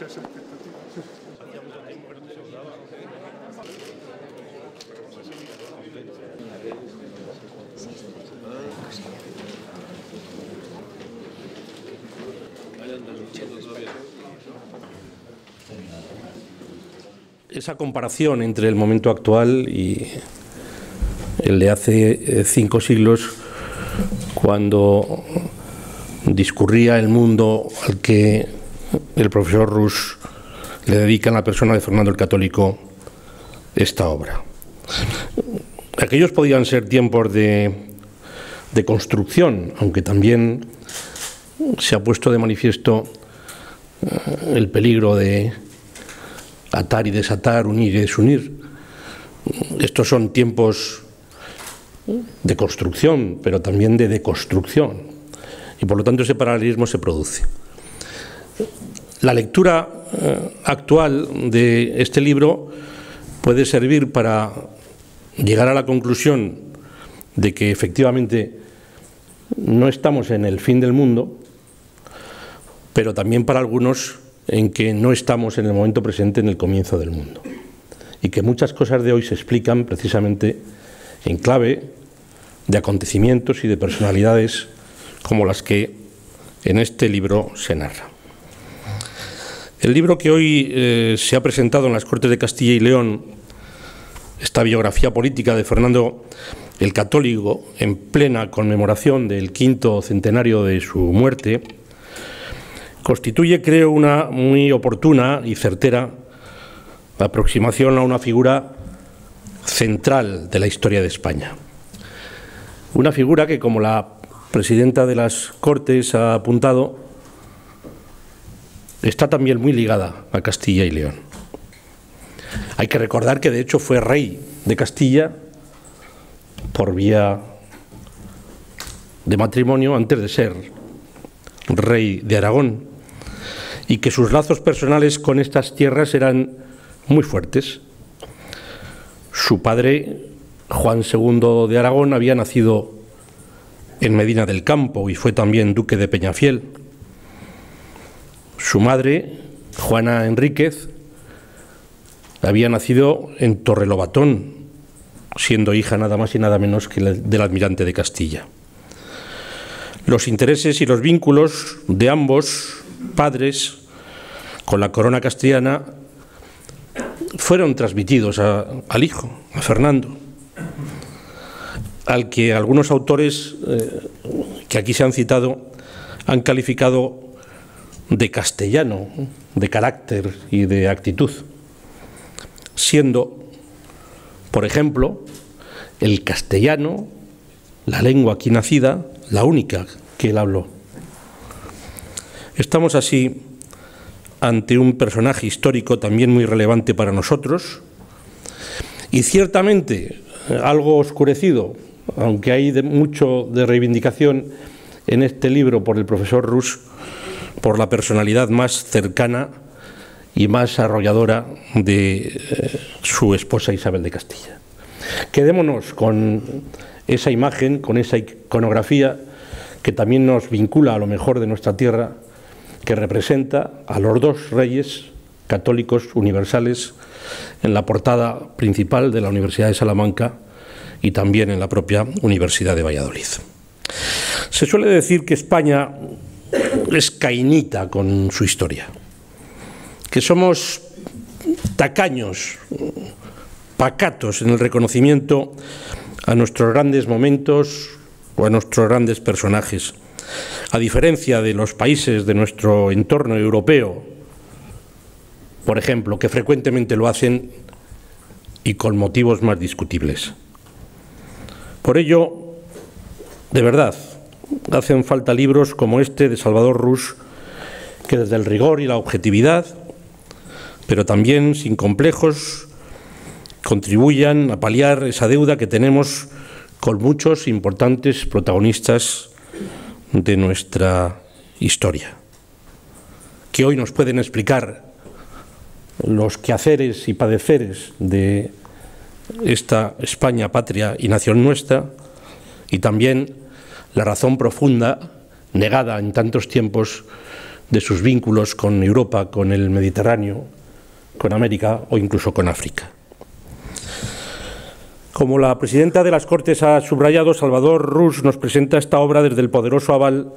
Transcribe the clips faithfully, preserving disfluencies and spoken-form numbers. muchas expectativas. Esa comparación entre el momento actual y el de hace cinco siglos, cuando discurría el mundo al que el profesor Rus le dedica en la persona de Fernando el Católico esta obra. Aquellos podían ser tiempos de, de construcción, aunque también se ha puesto de manifiesto el peligro de atar y desatar, unir y desunir. Estos son tiempos de construcción, pero también de deconstrucción, y por lo tanto ese paralelismo se produce. La lectura actual de este libro puede servir para llegar a la conclusión de que efectivamente no estamos en el fin del mundo, pero también para algunos en que no estamos en el momento presente en el comienzo del mundo, y que muchas cosas de hoy se explican precisamente en clave de acontecimientos y de personalidades como las que en este libro se narra. El libro que hoy eh, se ha presentado en las Cortes de Castilla y León, esta biografía política de Fernando el Católico, en plena conmemoración del quinto centenario de su muerte, constituye, creo, una muy oportuna y certera aproximación a una figura central de la historia de España. Una figura que, como la presidenta de las Cortes ha apuntado, está también muy ligada a Castilla y León. Hay que recordar que de hecho fue rey de Castilla por vía de matrimonio antes de ser rey de Aragón, y que sus lazos personales con estas tierras eran muy fuertes. Su padre, Juan segundo de Aragón, había nacido en Medina del Campo y fue también duque de Peñafiel. Su madre, Juana Enríquez, había nacido en Torrelobatón, siendo hija nada más y nada menos que del almirante de Castilla. Los intereses y los vínculos de ambos padres con la corona castellana fueron transmitidos a, al hijo, a Fernando, al que algunos autores eh, que aquí se han citado han calificado de castellano, de carácter y de actitud, siendo, por ejemplo, el castellano, la lengua aquí nacida, la única que él habló. Estamos así ante un personaje histórico también muy relevante para nosotros, y ciertamente algo oscurecido, aunque hay de mucho de reivindicación en este libro por el profesor Rus, por la personalidad más cercana y más arrolladora de eh, su esposa Isabel de Castilla. Quedémonos con esa imagen, con esa iconografía que también nos vincula a lo mejor de nuestra tierra, que representa a los dos reyes católicos universales en la portada principal de la Universidad de Salamanca y también en la propia Universidad de Valladolid. Se suele decir que España es cainita con su historia, que somos tacaños, pacatos en el reconocimiento a nuestros grandes momentos o a nuestros grandes personajes. A diferencia de los países de nuestro entorno europeo, por ejemplo, que frecuentemente lo hacen y con motivos más discutibles. Por ello, de verdad, hacen falta libros como este de Salvador Rus, que desde el rigor y la objetividad, pero también sin complejos, contribuyan a paliar esa deuda que tenemos con muchos importantes protagonistas de nuestra historia, que hoy nos pueden explicar los quehaceres y padeceres de esta España, patria y nación nuestra, y también la razón profunda, negada en tantos tiempos, de sus vínculos con Europa, con el Mediterráneo, con América o incluso con África. Como la presidenta de las Cortes ha subrayado, Salvador Rus nos presenta esta obra desde el poderoso aval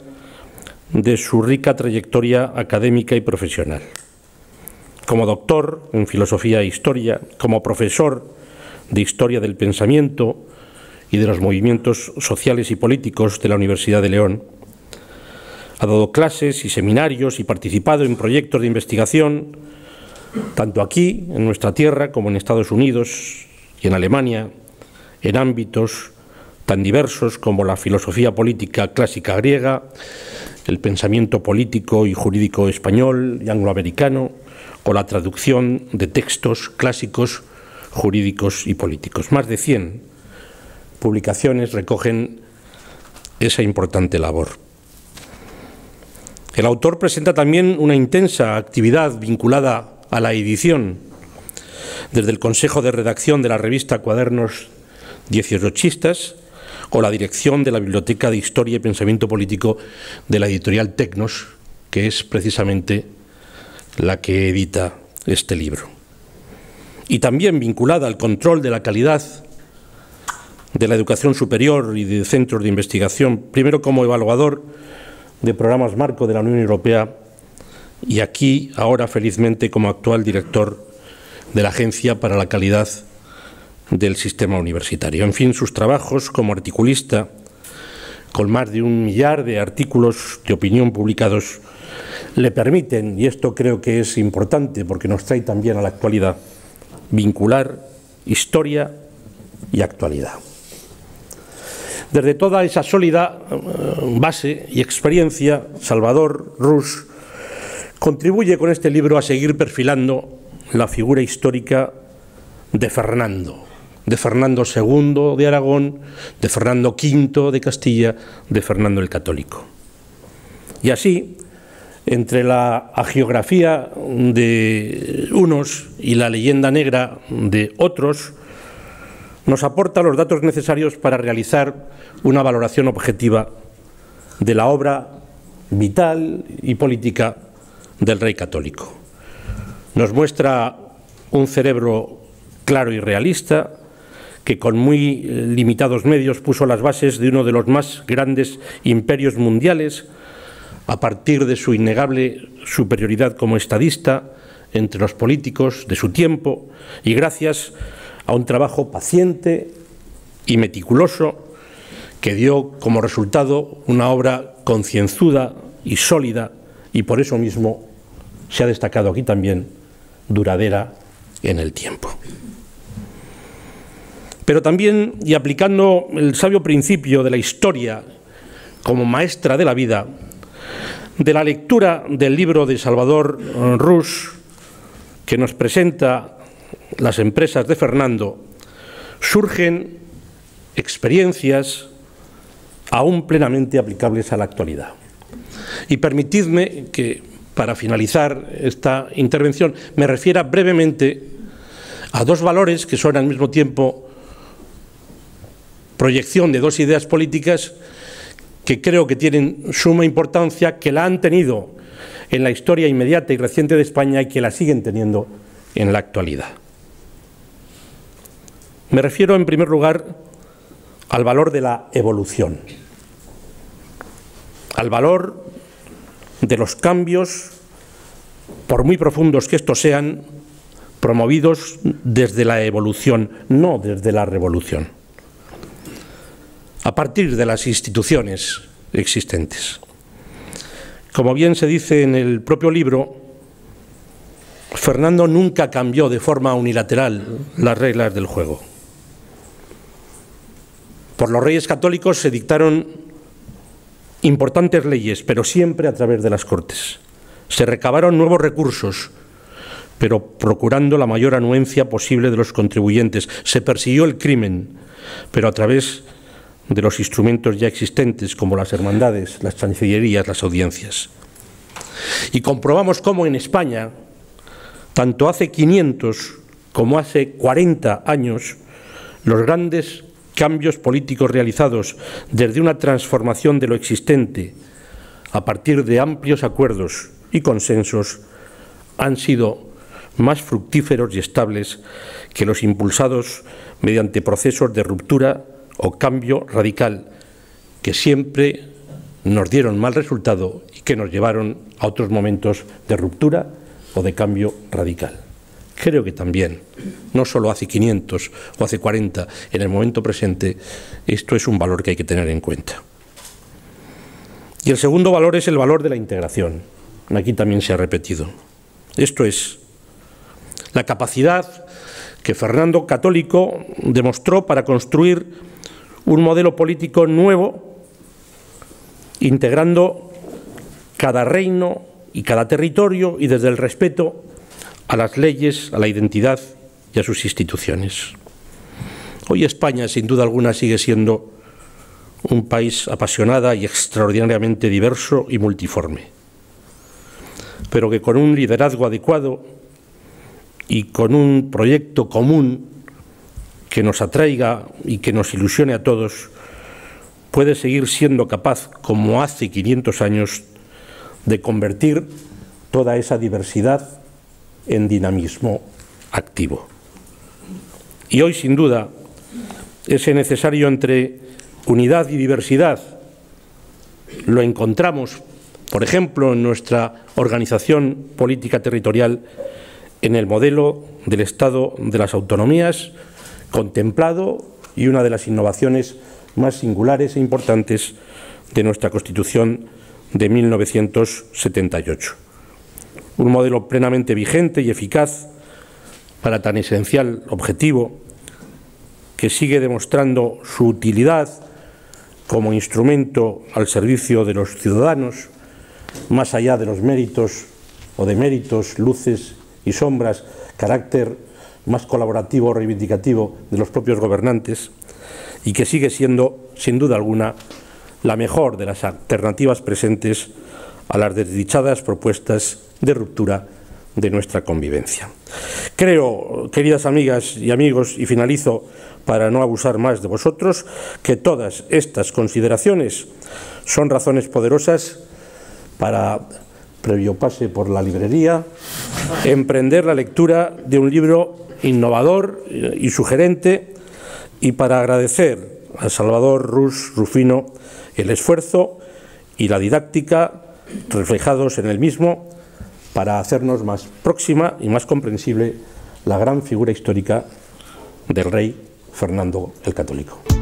de su rica trayectoria académica y profesional. Como doctor en filosofía e historia, como profesor de historia del pensamiento y de los movimientos sociales y políticos de la Universidad de León, ha dado clases y seminarios y participado en proyectos de investigación, tanto aquí, en nuestra tierra, como en Estados Unidos y en Alemania, en ámbitos tan diversos como la filosofía política clásica griega, el pensamiento político y jurídico español y angloamericano, o la traducción de textos clásicos, jurídicos y políticos. Más de cien publicaciones recogen esa importante labor. El autor presenta también una intensa actividad vinculada a la edición, desde el Consejo de Redacción de la revista Cuadernos Dieciochistas, o la dirección de la Biblioteca de Historia y Pensamiento Político de la Editorial Tecnos, que es precisamente la que edita este libro. Y también vinculada al control de la calidad de la educación superior y de centros de investigación, primero como evaluador de programas marco de la Unión Europea y aquí, ahora felizmente, como actual director de la Agencia para la Calidad del sistema universitario. En fin, sus trabajos como articulista, con más de un millar de artículos de opinión publicados, le permiten, y esto creo que es importante porque nos trae también a la actualidad, vincular historia y actualidad. Desde toda esa sólida base y experiencia, Salvador Rus contribuye con este libro a seguir perfilando la figura histórica de Fernando, de Fernando segundo de Aragón, de Fernando quinto de Castilla, de Fernando el Católico. Y así, entre la hagiografía de unos y la leyenda negra de otros, nos aporta los datos necesarios para realizar una valoración objetiva de la obra vital y política del rey católico. Nos muestra un cerebro claro y realista, que con muy limitados medios puso las bases de uno de los más grandes imperios mundiales a partir de su innegable superioridad como estadista entre los políticos de su tiempo y gracias a un trabajo paciente y meticuloso que dio como resultado una obra concienzuda y sólida y por eso mismo se ha destacado aquí también duradera en el tiempo. Pero también, y aplicando el sabio principio de la historia como maestra de la vida, de la lectura del libro de Salvador Rus, que nos presenta las empresas de Fernando, surgen experiencias aún plenamente aplicables a la actualidad. Y permitidme que, para finalizar esta intervención, me refiera brevemente a dos valores que son al mismo tiempo proyección de dos ideas políticas que creo que tienen suma importancia, que la han tenido en la historia inmediata y reciente de España y que la siguen teniendo en la actualidad. Me refiero en primer lugar al valor de la evolución, al valor de los cambios, por muy profundos que estos sean, promovidos desde la evolución, no desde la revolución, a partir de las instituciones existentes. Como bien se dice en el propio libro, Fernando nunca cambió de forma unilateral las reglas del juego. Por los reyes católicos se dictaron importantes leyes, pero siempre a través de las Cortes. Se recabaron nuevos recursos, pero procurando la mayor anuencia posible de los contribuyentes. Se persiguió el crimen, pero a través de los instrumentos ya existentes como las hermandades, las chancillerías, las audiencias. Y comprobamos cómo en España, tanto hace quinientos como hace cuarenta años, los grandes cambios políticos realizados desde una transformación de lo existente a partir de amplios acuerdos y consensos han sido más fructíferos y estables que los impulsados mediante procesos de ruptura o cambio radical que siempre nos dieron mal resultado y que nos llevaron a otros momentos de ruptura o de cambio radical. Creo que también, no solo hace quinientos o hace cuarenta, en el momento presente, esto es un valor que hay que tener en cuenta. Y el segundo valor es el valor de la integración. Aquí también se ha repetido. Esto es la capacidad que Fernando el Católico demostró para construir un modelo político nuevo, integrando cada reino y cada territorio y desde el respeto a las leyes, a la identidad y a sus instituciones. Hoy España, sin duda alguna, sigue siendo un país apasionada y extraordinariamente diverso y multiforme, pero que con un liderazgo adecuado y con un proyecto común que nos atraiga y que nos ilusione a todos, puede seguir siendo capaz, como hace quinientos años, de convertir toda esa diversidad en dinamismo activo. Y hoy, sin duda, ese necesario entre unidad y diversidad lo encontramos, por ejemplo, en nuestra organización política territorial, en el modelo del Estado de las autonomías, contemplado y una de las innovaciones más singulares e importantes de nuestra Constitución de mil novecientos setenta y ocho. Un modelo plenamente vigente y eficaz para tan esencial objetivo, que sigue demostrando su utilidad como instrumento al servicio de los ciudadanos, más allá de los méritos o deméritos, luces y sombras, carácter más colaborativo o reivindicativo de los propios gobernantes, y que sigue siendo, sin duda alguna, la mejor de las alternativas presentes a las desdichadas propuestas de ruptura de nuestra convivencia. Creo, queridas amigas y amigos, y finalizo para no abusar más de vosotros, que todas estas consideraciones son razones poderosas para, previo pase por la librería, emprender la lectura de un libro innovador y sugerente, y para agradecer a Salvador Rus Rufino el esfuerzo y la didáctica reflejados en el mismo, para hacernos más próxima y más comprensible la gran figura histórica del rey Fernando el Católico.